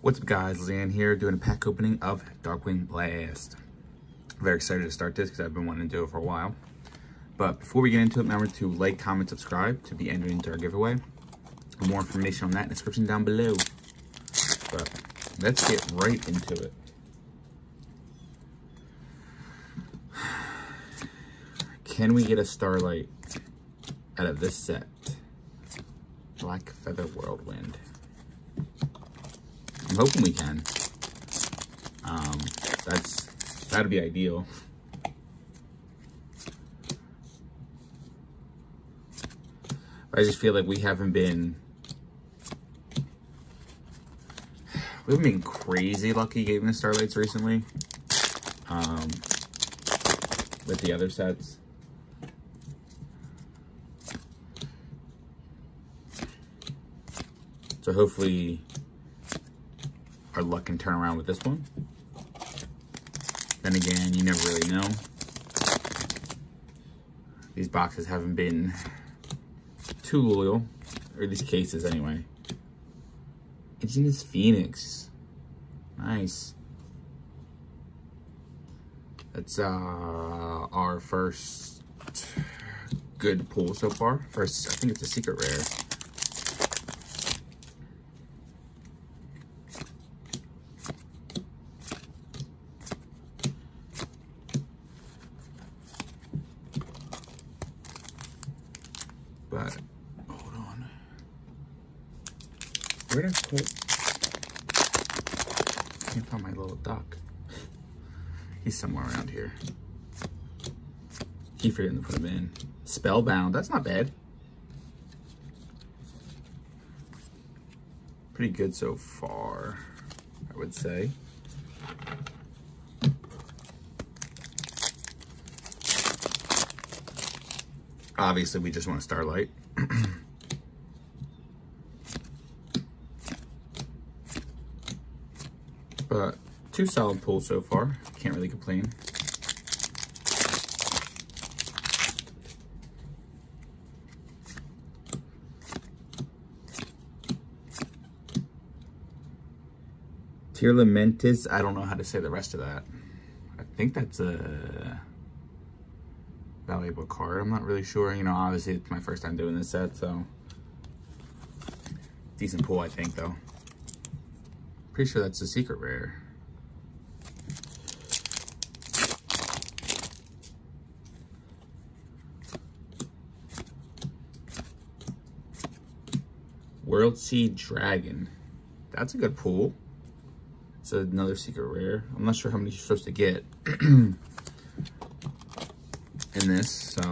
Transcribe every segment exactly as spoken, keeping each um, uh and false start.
What's up guys, Leanne here doing a pack opening of Darkwing Blast. Very excited to start this because I've been wanting to do it for a while. But before we get into it, remember to like, comment, subscribe to be entered into our giveaway. For more information on that in the description down below. But let's get right into it. Can we get a Starlight out of this set? Black Feather Whirlwind. I'm hoping we can. Um, that's that'd be ideal. But I just feel like we haven't been we haven't been crazy lucky getting the Starlights recently. Um, with the other sets. So hopefully our luck can turn around with this one. Then again, you never really know. These boxes haven't been too loyal, or these cases anyway. Indigenous Phoenix, nice. That's uh, our first good pull so far. First, I think it's a secret rare. But, hold on. Where did I put... I can't find my little duck. He's somewhere around here. Keep forgetting to put him in. Spellbound, that's not bad. Pretty good so far, I would say. Obviously, we just want a Starlight. But two solid pulls so far. Can't really complain. Tearlaments. I don't know how to say the rest of that. I think that's a... valuable card. I'm not really sure. You know, obviously it's my first time doing this set, so decent pull, I think, though. Pretty sure that's a secret rare. World Sea Dragon. That's a good pull. It's another secret rare. I'm not sure how many you're supposed to get. In this, so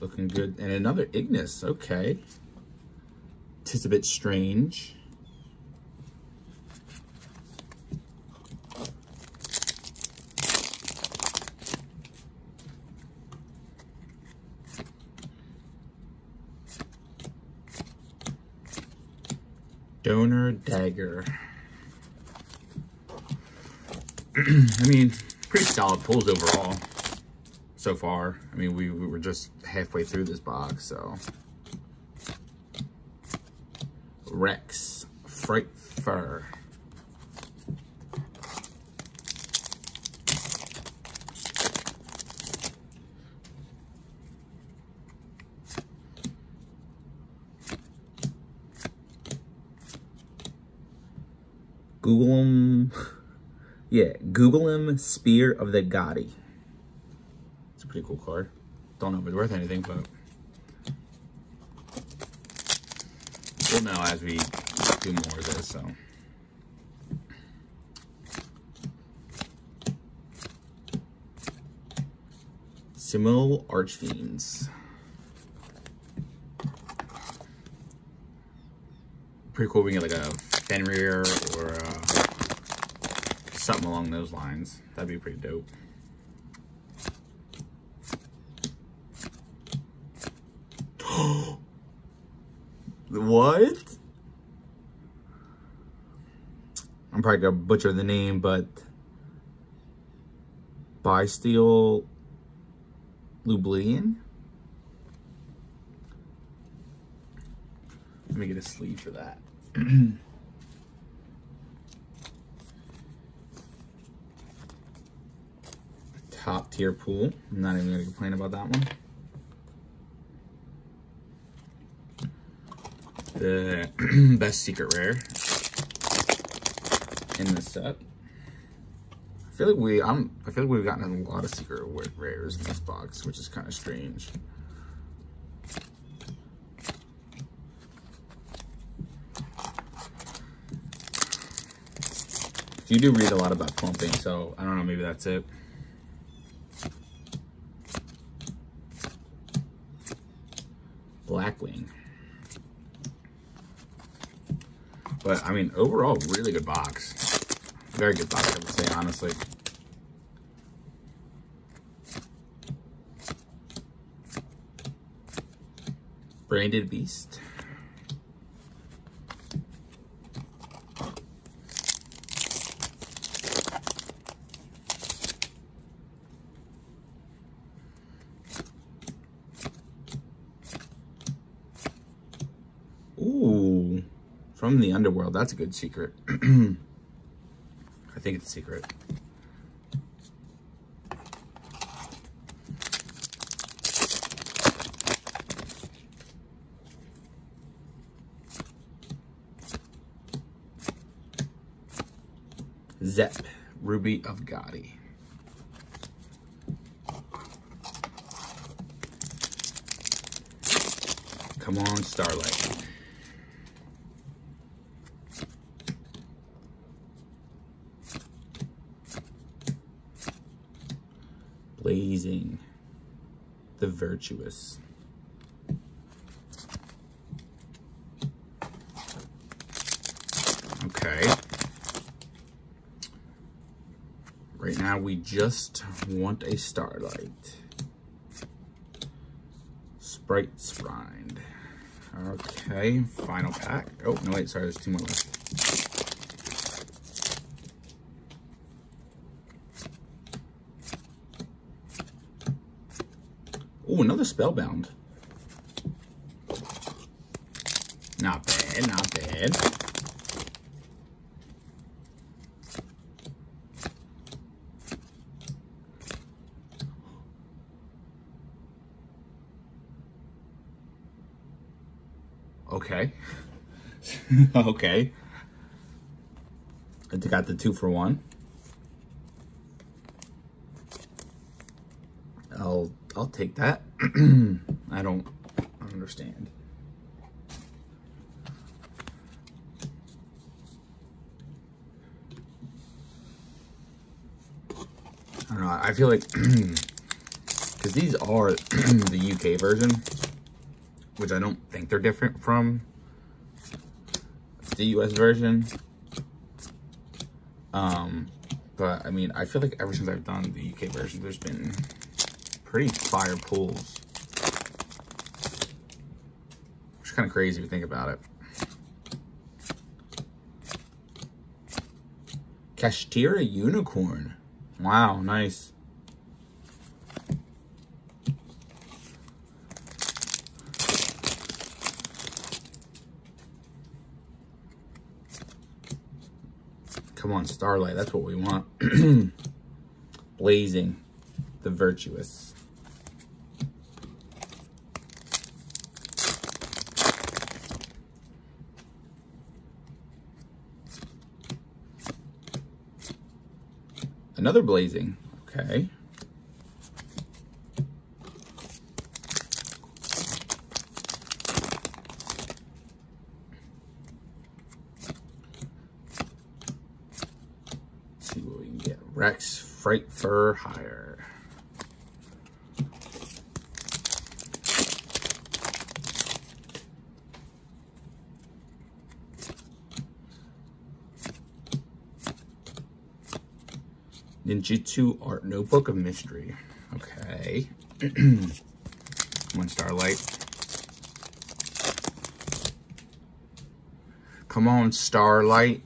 looking good. And another Ignis, okay. Tis a bit strange. Donor Dagger. I mean, pretty solid pulls overall so far. I mean, we, we were just halfway through this box, so. Rex Frightfur. Google him, yeah, Google him, Spear of the Gotti. It's a pretty cool card. Don't know if it's worth anything, but we'll know as we do more of this, so. Simul Archfiends. Pretty cool, we can get like a Fenrir or uh, something along those lines. That'd be pretty dope. What? I'm probably gonna butcher the name, but Bystial Lubellion. Let me get a sleeve for that. Top tier pool. I'm not even gonna complain about that one. The best secret rare in this set. I feel like we I'm I feel like we've gotten a lot of secret rares in this box, which is kind of strange. You do read a lot about clumping, so I don't know, maybe that's it. Blackwing. But I mean, overall, really good box. Very good box, I would say, honestly. Branded Beast. From the Underworld, that's a good secret. I think it's a secret. Zep, Ruby of Gotti. Come on, Starlight. Blazing the Virtuous. Okay. Right now we just want a Starlight. Spright Sprind. Okay, final pack. Oh, no, wait, sorry, there's two more left. Oh, another Spellbound. Not bad, not bad. Okay. Okay. I got the two for one. I'll I'll take that. I don't understand. I don't know. I feel like because these are the U K version, which I don't think they're different from the U S version. Um, but I mean, I feel like ever since I've done the U K version, there's been pretty fire pulls, which is kind of crazy if you think about it. Kashtira Unicorn. Wow, nice. Come on, Starlight. That's what we want. Blazing the Virtuous. Another Blazing, okay. Let's see what we can get. Rex Frightfur Hire. Ninjutsu Art Notebook of Mystery. Okay. Come on, Starlight. Come on, Starlight.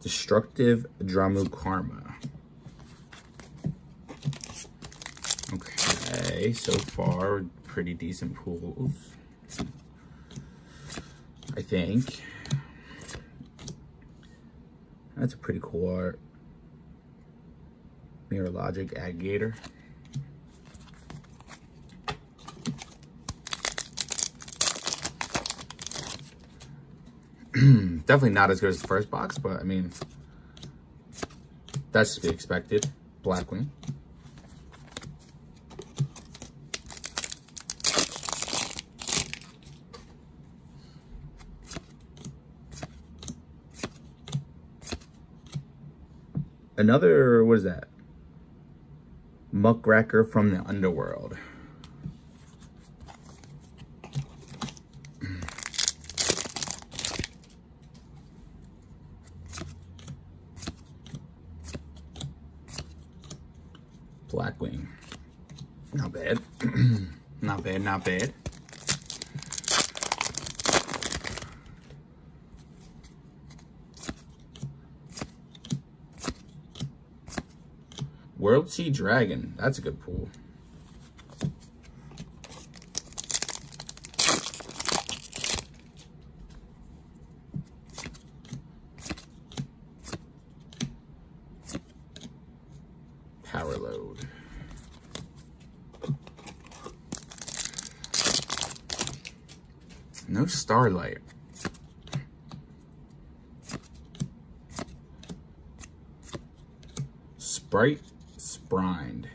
Destructive Drama Karma. okay so far. Pretty decent pool, I think. That's a pretty cool art. Mirror Logic Aggregator. Definitely not as good as the first box, but I mean, that's to be expected. Blackwing. Another, what is that? Muckraker from the Underworld. Blackwing. Not bad. Not bad, not bad. World Sea Dragon, that's a good pool. Power Load. No Starlight. Spright Sprind.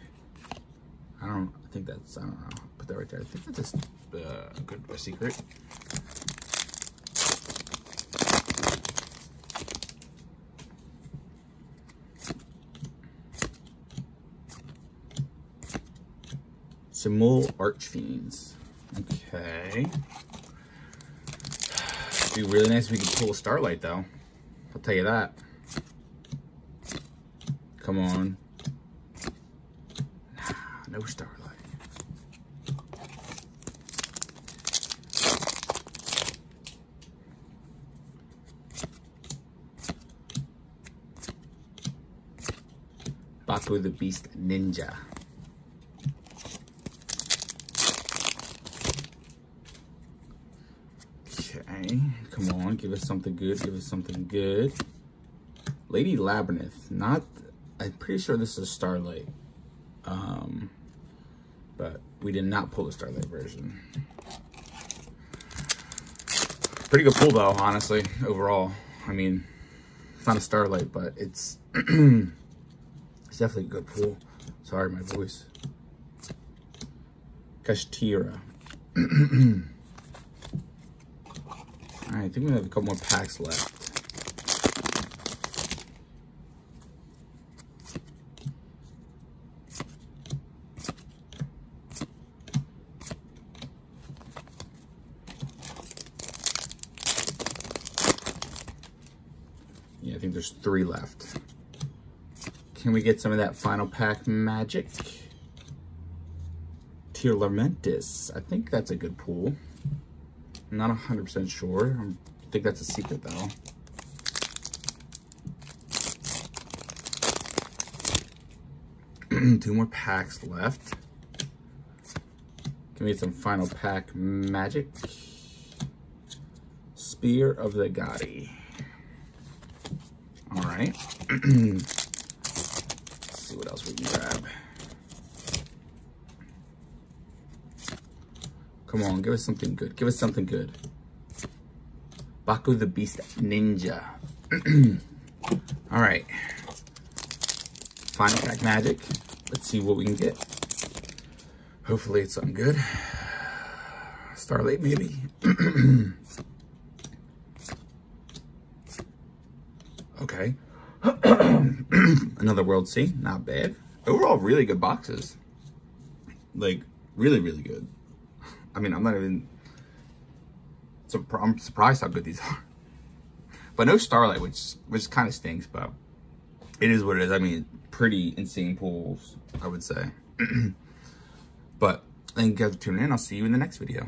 I don't I think that's I don't know. Put that right there. I think that's a uh, good a secret. Simul Archfiends. Okay. It'd be really nice if we could pull a Starlight though. I'll tell you that. Come on. No Starlight. Baku the Beast Ninja. Okay, come on, give us something good, give us something good. Lady Labyrinth, not, I'm pretty sure this is Starlight. Um... But we did not pull the Starlight version. Pretty good pull though, honestly, overall. I mean, it's not a Starlight, but it's, it's definitely a good pull. Sorry, my voice. Kashtira. All right, I think we have a couple more packs left. I think there's three left. Can we get some of that final pack magic? Tearlaments. I think that's a good pool. I'm not one hundred percent sure. I think that's a secret though. Two more packs left. Can we get some final pack magic? Spear of the Gotti. Alright, let's see what else we can grab. Come on, give us something good. Give us something good. Baku the Beast Ninja. Alright, final pack magic. Let's see what we can get. Hopefully it's something good. Starlight maybe. Okay. Another World Sea, not bad. Overall, really good boxes. Like, really, really good. I mean, I'm not even... Sur I'm surprised how good these are. But no Starlight, which which kind of stinks, but... It is what it is. I mean, pretty insane pools, I would say. But, thank you guys for tuning in. I'll see you in the next video.